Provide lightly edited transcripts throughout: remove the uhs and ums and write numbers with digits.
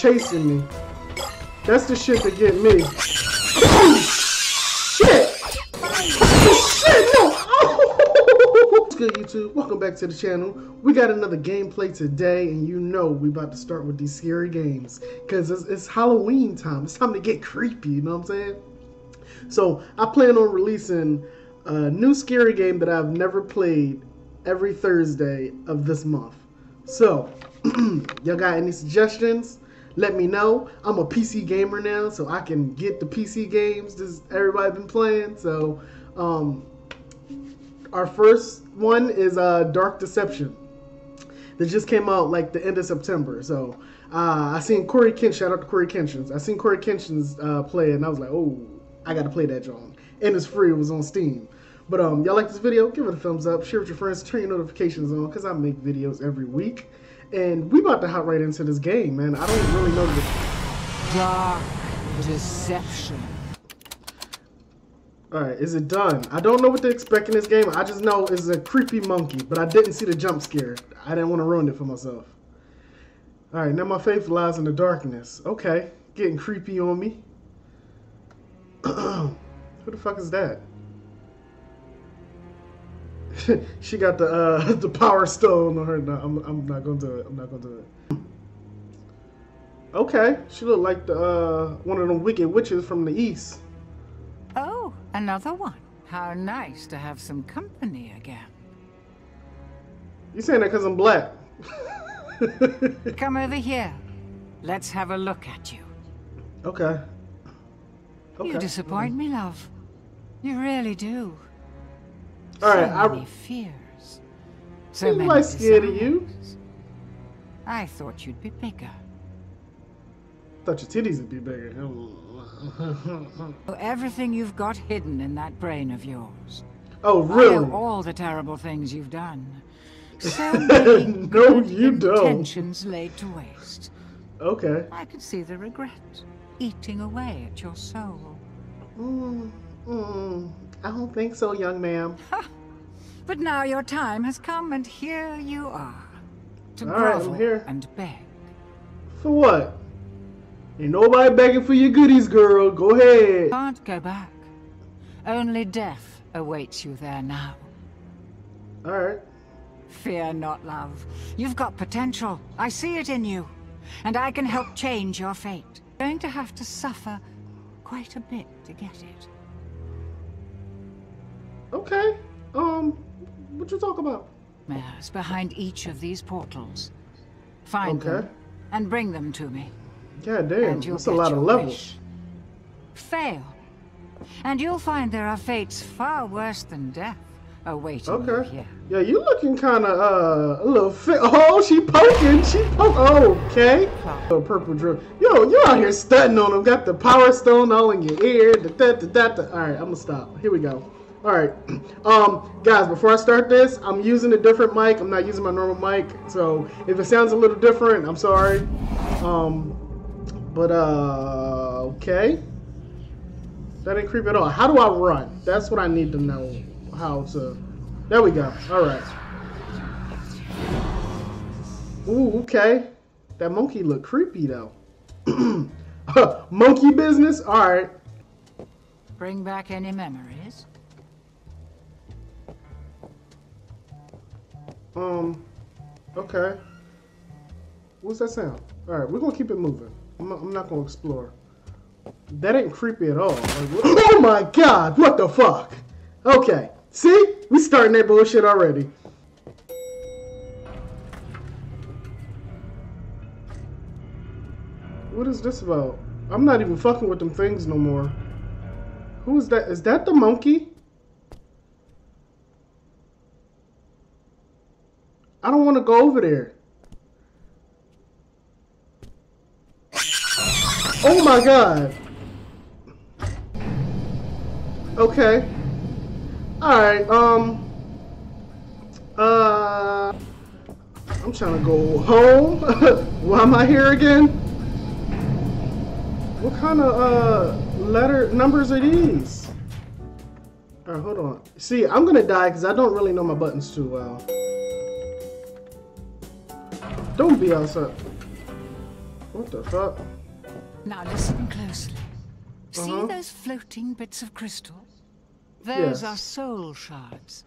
chasing me. That's the shit that get me. Oh, shit! Oh, shit, no! Oh. What's good, YouTube? Welcome back to the channel. We got another gameplay today, and you know we about to start with these scary games. Because it's Halloween time. It's time to get creepy, you know what I'm saying? So, I plan on releasing a new scary game that I've never played every Thursday of this month. So, y'all got any suggestions? Let me know. I'm a PC gamer now, so I can get the PC games just everybody been playing. So, our first one is Dark Deception. That just came out like the end of September. So, I seen CoryxKenshin. Shout out to CoryxKenshin. I seen CoryxKenshin's play, and I was like, oh, I gotta play that John. And it's free. It was on Steam. But y'all like this video? Give it a thumbs up. Share with your friends. Turn your notifications on, cause I make videos every week. And we about to hop right into this game, man. I don't really know the Dark Deception. Alright, is it done? I don't know what to expect in this game. I just know it's a creepy monkey, but I didn't see the jump scare. I didn't want to ruin it for myself. Alright, now my faith lies in the darkness. Okay, getting creepy on me. Who the fuck is that? She got the power stone on her. No, I'm not gonna do it. I'm not gonna do it. Okay, she looked like the one of them wicked witches from the east. Oh, another one. How nice to have some company again. You saying that because I'm black? Come over here. Let's have a look at you. Okay. You disappoint me, love. You really do. All right, so many fears. So many desires. Scared of you. I thought you'd be bigger. Thought your titties would be bigger. Everything you've got hidden in that brain of yours. Oh, really? I know all the terrible things you've done. So many no, you don't. Intentions laid to waste. Okay. I could see the regret eating away at your soul. I don't think so, young ma'am. But now your time has come, and here you are. To grovel and beg. For what? Ain't nobody begging for your goodies, girl. Go ahead. Can't go back. Only death awaits you there now. All right. Fear not, love. You've got potential. I see it in you. And I can help change your fate. You're going to have to suffer quite a bit to get it. Okay, what you talk about? Mares behind each of these portals. Find them and bring them to me. God damn, that's a lot of levels. Fail, and you'll find there are fates far worse than death awaiting you here. Yeah, you looking kind of, a little fit. Oh, she poking, she poking. Okay. Oh, purple drill. Yo, you out here stunting on them. Got the power stone all in your ear. All right, I'm gonna stop. Here we go. Alright, guys, before I start this, I'm using a different mic. I'm not using my normal mic, so if it sounds a little different, I'm sorry. Okay. That didn't creep at all. How do I run? That's what I need to know how to... There we go. Alright. Ooh, okay. That monkey looked creepy, though. Monkey business? Alright. Bring back any memories. Okay. What's that sound? All right, we're gonna keep it moving. I'm not gonna explore. That ain't creepy at all. Like, oh my God! What the fuck? Okay. See, we starting that bullshit already. What is this about? I'm not even fucking with them things no more. Who is that? Is that the monkey? I don't want to go over there. Oh my God. Okay. All right. I'm trying to go home. Why am I here again? What kind of numbers are these? All right, hold on. See, I'm gonna die because I don't really know my buttons too well. Don't be outside. What the fuck? Now listen closely. See those floating bits of crystal? Those are soul shards.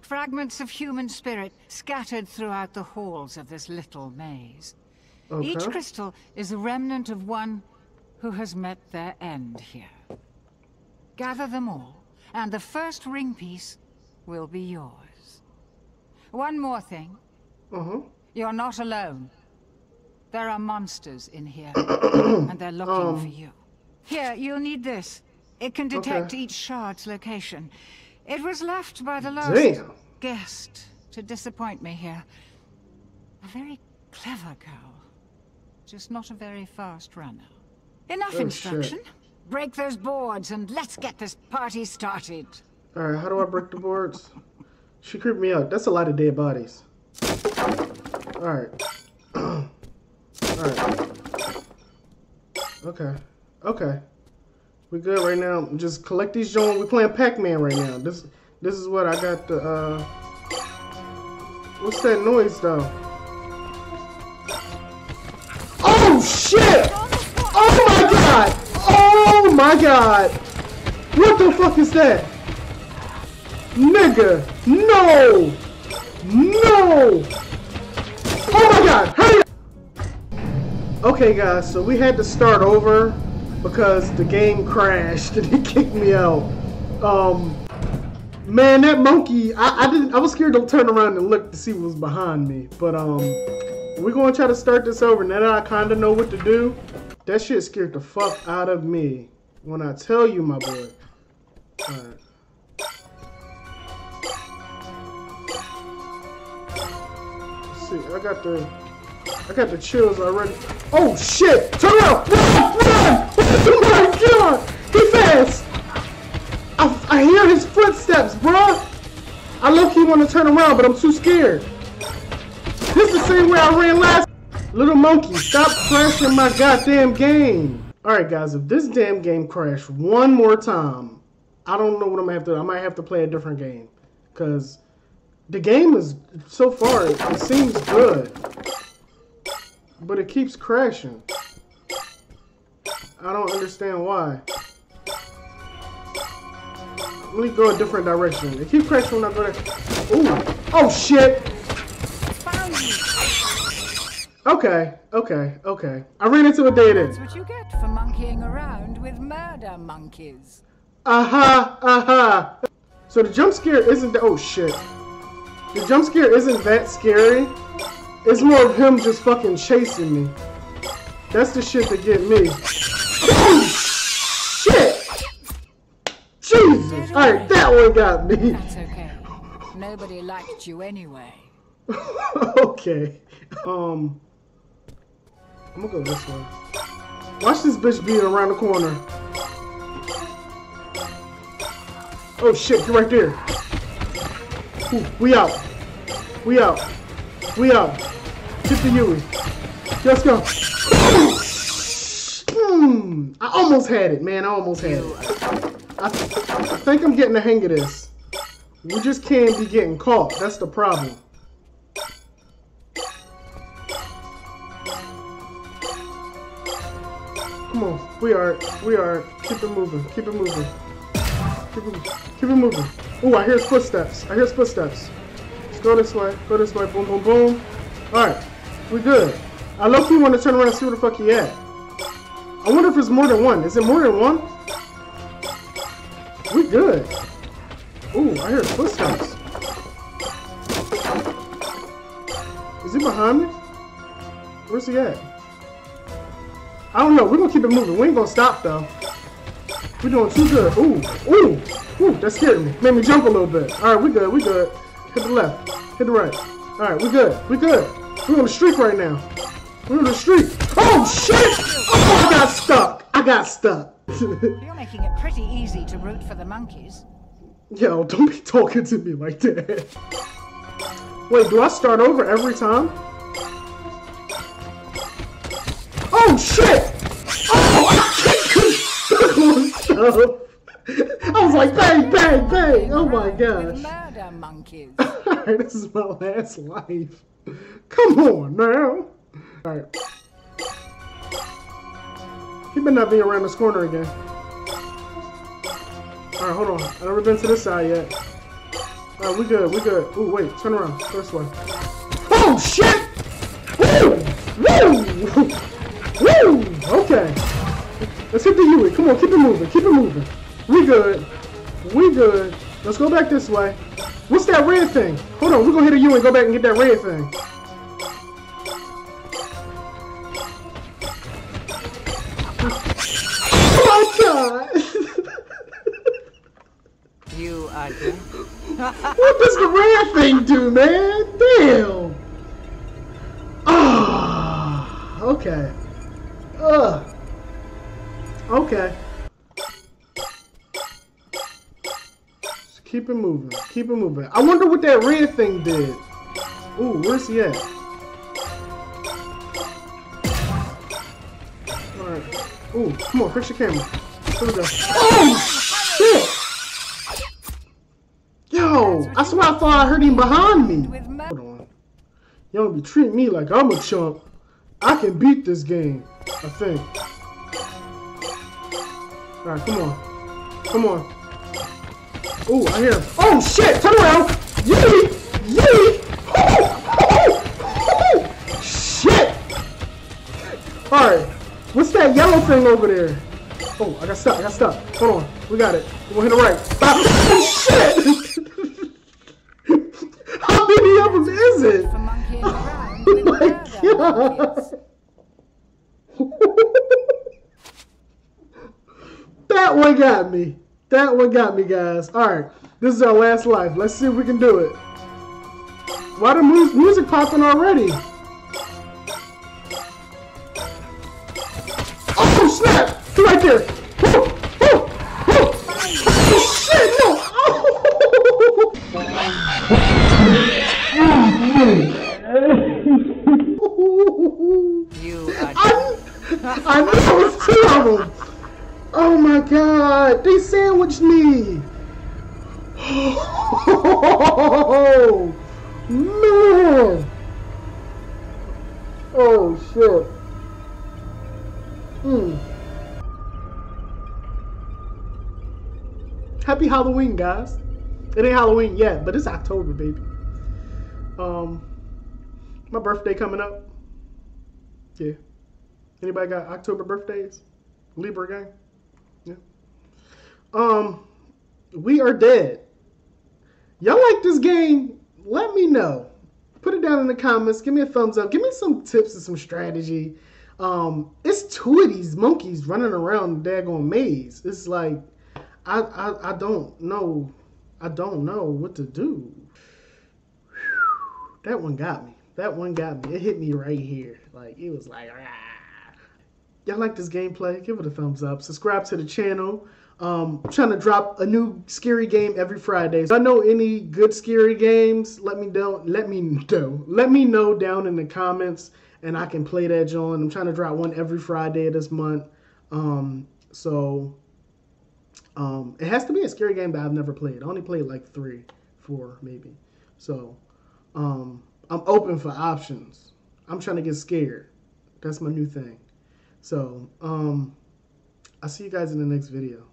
Fragments of human spirit scattered throughout the halls of this little maze. Okay. Each crystal is a remnant of one who has met their end here. Gather them all, and the first ring piece will be yours. One more thing. You're not alone. There are monsters in here, and they're looking for you. Here, you'll need this. It can detect each shard's location. It was left by the last guest to disappoint me here. A very clever girl, just not a very fast runner. Enough instruction. Shit. Break those boards and let's get this party started. All right, how do I break the boards? She creeped me out. That's a lot of dead bodies. All right. All right. Okay. Okay. We're good right now. Just collect these joints. We're playing Pac-Man right now. This is what I got the what's that noise though? Oh shit! Oh my god! Oh my god! What the fuck is that? Nigga! No! No! Oh my god! Hurry up! Okay guys, so we had to start over because the game crashed and it kicked me out. Man, that monkey, I was scared to turn around and look to see what was behind me. But we're gonna try to start this over. Now that I kinda know what to do, that shit scared the fuck out of me. When I tell you, my boy. All right. Let's see, I got the chills already. Oh shit! Turn around! Run! Oh my god! He fast! I hear his footsteps, bruh! I low-key want to turn around, but I'm too scared. This is the same way I ran last. Little monkey, stop crashing my goddamn game. Alright guys, if this damn game crashed one more time, I don't know what I'm gonna have to do. I might have to play a different game. Because the game is, so far, it seems good. But it keeps crashing. I don't understand why. Let me go a different direction. It keeps crashing when I go there. Ooh. Oh shit! Okay, okay, okay. I ran into a dead end. That's what you get for monkeying around with murder monkeys. Aha, aha. So the jump scare isn't that, oh shit. The jump scare isn't that scary. It's more of him just fucking chasing me. That's the shit that get me. Oh, shit! Jesus! Alright, that one got me. That's okay. Nobody liked you anyway. Okay. I'm gonna go this way. Watch this bitch being around the corner. Oh shit, you're right there. Ooh, we out. We out. We out. Get the Yui. Let's go. I almost had it, man. I almost had it. I think I'm getting the hang of this. We just can't be getting caught. That's the problem. Come on. We are. Keep it moving. Keep it moving. Keep it moving. Ooh, I hear his footsteps. Let's go this way. Boom, boom, boom. Alright. We good. I low-key want to turn around and see where the fuck he at. I wonder if it's more than one. Is it more than one? We good. Ooh, I hear his footsteps. Is he behind me? Where's he at? I don't know. We're going to keep it moving. We ain't going to stop, though. We're doing too good. Ooh. Ooh. Ooh, that scared me. Made me jump a little bit. All right, we good. Hit the left. Hit the right. All right, we good. We're on the streak right now. We're on the streak. Oh, shit! Oh, I got stuck. You're making it pretty easy to root for the monkeys. Yo, don't be talking to me like that. Wait, do I start over every time? Oh, shit! Oh, I was like, bang, bang, bang! Oh my gosh. Murder monkeys. Alright, this is my last life. Come on now. Alright. He better not be around this corner again. Alright, hold on. I've never been to this side yet. Alright, we good, we good. Ooh, wait, turn around. This way. Oh, shit! Woo! Woo! Woo! Okay. Let's hit the Huey. Come on, keep it moving, keep it moving. We good. We good. Let's go back this way. What's that red thing? Hold on, we're gonna hit a Huey and go back and get that red thing. Oh my god! You are good. What does the red thing do, man? Damn! Ah! Oh, okay. Ugh. Okay. Just keep it moving. Keep it moving. I wonder what that red thing did. Ooh, where's he at? Alright. Ooh, come on, fix your camera. Here we go. Oh, shit! Yo, I swear I thought I heard him behind me. Hold on. Y'all be treating me like I'm a chump. I can beat this game, I think. Alright, come on. Come on. Ooh, I hear him. Oh, shit! Turn around! Yee! Yee! Oh! Shit! Alright. What's that yellow thing over there? Oh, I got stuck. I got stuck. Hold on. We got it. We're gonna hit the right. Oh, shit! How many of them is it? Oh, my God. That one got me. That one got me, guys. Alright. This is our last life. Let's see if we can do it. Why the music popping already? Snap! He's right there! Oh, oh, oh. Oh shit! No! Oh. I knew it was two of them! Oh my god! They sandwiched me! Oh man! Oh shit! Mm. Happy Halloween, guys. It ain't Halloween yet, but it's October, baby. My birthday coming up. Yeah. Anybody got October birthdays? Libra gang? Yeah. We are dead. Y'all like this game? Let me know. Put it down in the comments. Give me a thumbs up. Give me some tips and some strategy. It's two of these monkeys running around the daggone maze. It's like I don't know. I don't know what to do. Whew. That one got me. That one got me. It hit me right here. Like it was like ah. Y'all like this gameplay? Give it a thumbs up. Subscribe to the channel. I'm trying to drop a new scary game every Friday. If I know any good scary games, let me know down in the comments. And I can play that, John. I'm trying to drop one every Friday this month. It has to be a scary game that I've never played. I only played like 3, 4, maybe. So, I'm open for options. I'm trying to get scared. That's my new thing. So, I'll see you guys in the next video.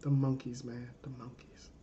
The monkeys, man. The monkeys.